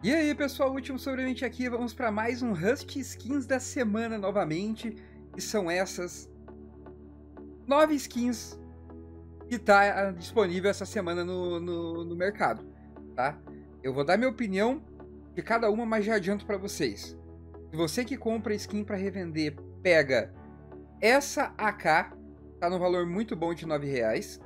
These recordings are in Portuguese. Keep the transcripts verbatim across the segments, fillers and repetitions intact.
E aí pessoal, Último Sobreviviente aqui, vamos para mais um Rust Skins da semana novamente, e são essas nove skins que tá disponível essa semana no, no, no mercado, tá? Eu vou dar minha opinião de cada uma, mas já adianto para vocês. Se você que compra skin para revender, pega essa A K, tá no valor muito bom de nove reais,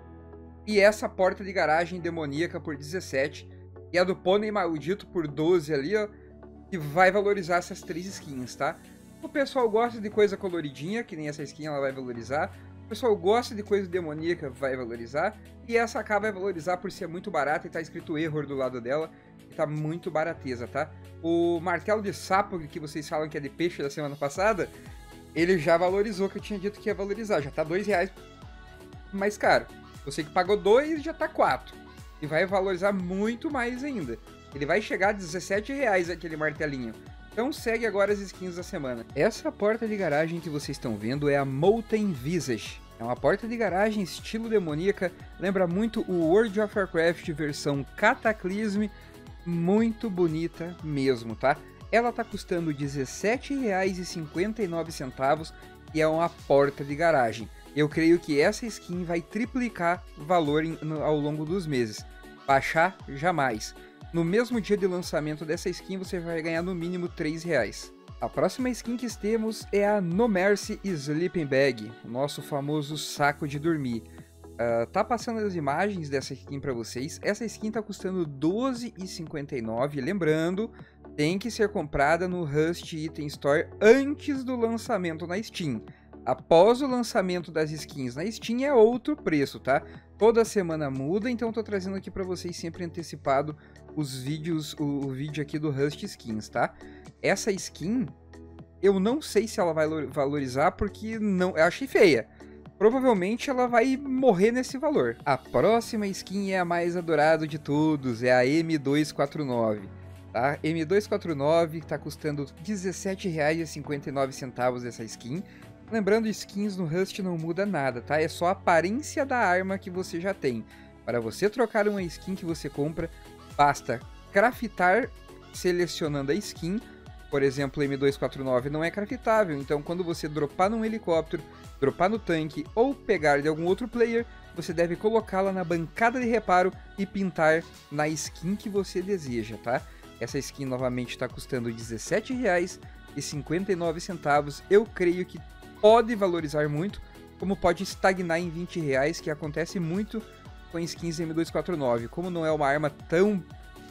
e essa porta de garagem demoníaca por dezessete reais, e a do Pônei Maldito por doze ali, ó, que vai valorizar essas três skins, tá? O pessoal gosta de coisa coloridinha, que nem essa skin ela vai valorizar. O pessoal gosta de coisa demoníaca, vai valorizar. E essa A K vai valorizar por ser muito barata e tá escrito Error do lado dela. E tá muito barateza, tá? O martelo de sapo, que vocês falam que é de peixe da semana passada, ele já valorizou, que eu tinha dito que ia valorizar. Já tá dois reais mais caro. Você que pagou dois, já tá quatro. E vai valorizar muito mais ainda. Ele vai chegar a dezessete reais aquele martelinho. Então segue agora as skins da semana. Essa porta de garagem que vocês estão vendo é a Molten Visage. É uma porta de garagem estilo demoníaca. Lembra muito o World of Warcraft versão Cataclysm. Muito bonita mesmo, tá? Ela tá custando dezessete reais e cinquenta e nove centavos e é uma porta de garagem. Eu creio que essa skin vai triplicar valor em, no, ao longo dos meses. Baixar jamais. No mesmo dia de lançamento dessa skin, você vai ganhar no mínimo três reais. A próxima skin que temos é a No Mercy Sleeping Bag, o nosso famoso saco de dormir. Uh, tá passando as imagens dessa skin para vocês. Essa skin tá custando doze reais e cinquenta e nove centavos. Lembrando, tem que ser comprada no Rust Item Store antes do lançamento na Steam. Após o lançamento das skins na Steam é outro preço, tá? Toda semana muda, então eu tô trazendo aqui pra vocês sempre antecipado os vídeos, o, o vídeo aqui do Rust Skins, tá? Essa skin, eu não sei se ela vai valorizar porque não, eu achei feia. Provavelmente ela vai morrer nesse valor. A próxima skin é a mais adorada de todos, é a M duzentos e quarenta e nove, tá? M duzentos e quarenta e nove tá custando dezessete reais e cinquenta e nove centavos essa skin. Lembrando, skins no Rust não muda nada, tá? É só a aparência da arma que você já tem. Para você trocar uma skin que você compra, basta craftar selecionando a skin. Por exemplo, M duzentos e quarenta e nove não é craftável, então quando você dropar num helicóptero, dropar no tanque ou pegar de algum outro player, você deve colocá-la na bancada de reparo e pintar na skin que você deseja, tá? Essa skin novamente está custando dezessete reais e cinquenta e nove centavos. Eu creio que pode valorizar muito, como pode estagnar em vinte reais, que acontece muito com skins M duzentos e quarenta e nove. Como não é uma arma tão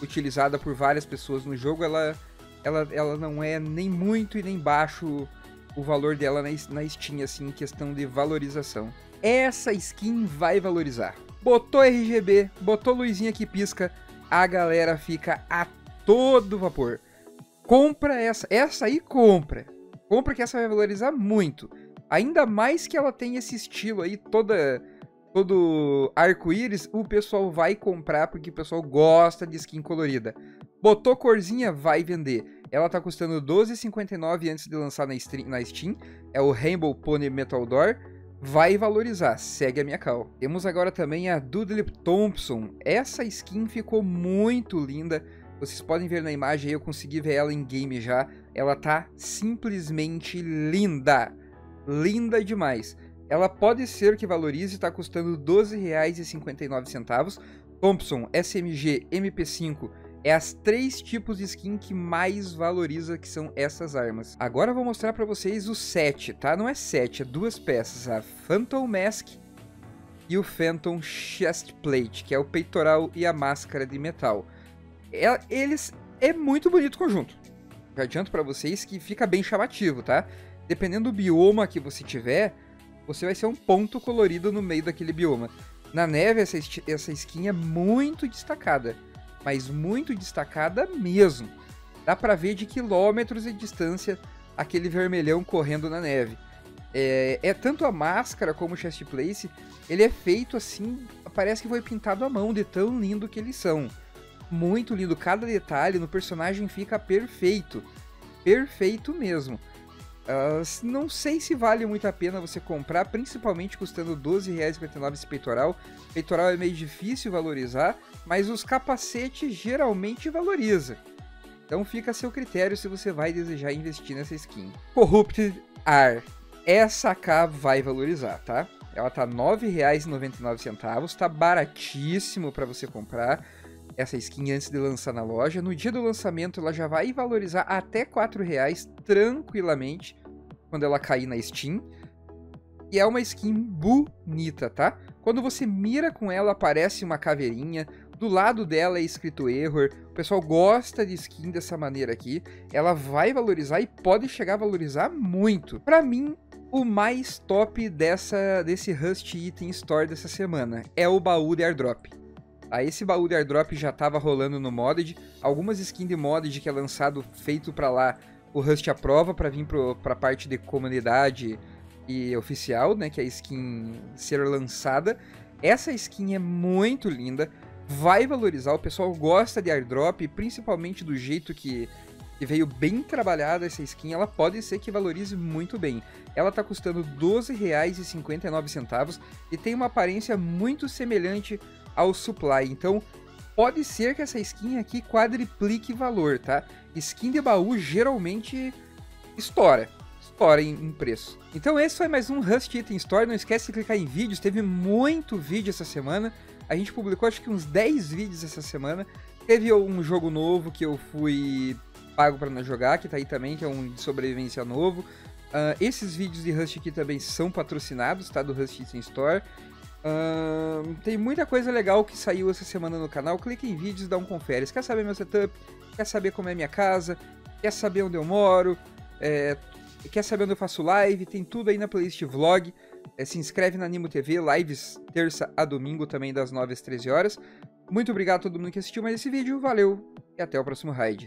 utilizada por várias pessoas no jogo, ela, ela, ela não é nem muito e nem baixo o valor dela na, na Steam, assim, em questão de valorização. Essa skin vai valorizar. Botou R G B, botou luzinha que pisca, a galera fica a todo vapor. Compra essa, essa aí compra. Compra que essa vai valorizar muito. Ainda mais que ela tem esse estilo aí, toda, todo arco-íris, o pessoal vai comprar porque o pessoal gosta de skin colorida. Botou corzinha, vai vender. Ela tá custando doze reais e cinquenta e nove centavos antes de lançar na Steam. É o Rainbow Pony Metal Door. Vai valorizar, segue a minha call. Temos agora também a Thompson. Essa skin ficou muito linda. Vocês podem ver na imagem aí, eu consegui ver ela em game já. Ela tá simplesmente linda. Linda demais. Ela pode ser que valorize, tá custando doze reais e cinquenta e nove centavos. Thompson, S M G, M P cinco, é as três tipos de skin que mais valoriza, que são essas armas. Agora eu vou mostrar pra vocês o set, tá? Não é set, é duas peças, a Phantom Mask e o Phantom Chest Plate, que é o peitoral e a máscara de metal. Eles... é muito bonito o conjunto. Já adianto pra vocês que fica bem chamativo, tá? Dependendo do bioma que você tiver, você vai ser um ponto colorido no meio daquele bioma. Na neve, essa, essa skin é muito destacada, mas muito destacada mesmo. Dá pra ver de quilômetros de distância aquele vermelhão correndo na neve. É, é tanto a máscara como o chest plate, ele é feito assim, parece que foi pintado à mão, de tão lindo que eles são. Muito lindo, cada detalhe no personagem fica perfeito, perfeito mesmo. Uh, não sei se vale muito a pena você comprar, principalmente custando doze reais e cinquenta e nove centavos esse peitoral. Peitoral é meio difícil valorizar, mas os capacetes geralmente valoriza. Então fica a seu critério se você vai desejar investir nessa skin. Corrupted Air. Essa K vai valorizar, tá? Ela tá nove reais e noventa e nove centavos, tá baratíssimo para você comprar essa skin antes de lançar na loja. No dia do lançamento ela já vai valorizar até quatro reais tranquilamente quando ela cair na Steam. E é uma skin bonita, tá? Quando você mira com ela aparece uma caveirinha, do lado dela é escrito Error. O pessoal gosta de skin dessa maneira aqui. Ela vai valorizar e pode chegar a valorizar muito. Pra mim, o mais top dessa, desse Rust Item Store dessa semana é o baú de airdrop. Ah, esse baú de airdrop já estava rolando no modded. Algumas skins de modded que é lançado feito para lá, o Rust aprova para vir para a parte de comunidade e oficial, né, que é a skin ser lançada. Essa skin é muito linda, vai valorizar, o pessoal gosta de airdrop, principalmente do jeito que... E veio bem trabalhada essa skin, ela pode ser que valorize muito bem. Ela tá custando doze reais e cinquenta e nove centavos e tem uma aparência muito semelhante ao Supply. Então, pode ser que essa skin aqui quadriplique valor, tá? Skin de baú geralmente estoura, estoura em, em preço. Então esse foi mais um Rust Item Store. Não esquece de clicar em vídeos, teve muito vídeo essa semana. A gente publicou acho que uns dez vídeos essa semana. Teve um jogo novo que eu fui... pago para não jogar, que tá aí também, que é um de sobrevivência novo. Uh, esses vídeos de Rust aqui também são patrocinados, tá? Do Rust Item Store. Uh, tem muita coisa legal que saiu essa semana no canal. Clique em vídeos e dá um confere. Quer saber meu setup? Quer saber como é minha casa? Quer saber onde eu moro? É, quer saber onde eu faço live? Tem tudo aí na playlist vlog. É, se inscreve na Animo T V, lives terça a domingo também das nove às treze horas. Muito obrigado a todo mundo que assistiu mais esse vídeo. Valeu e até o próximo raid.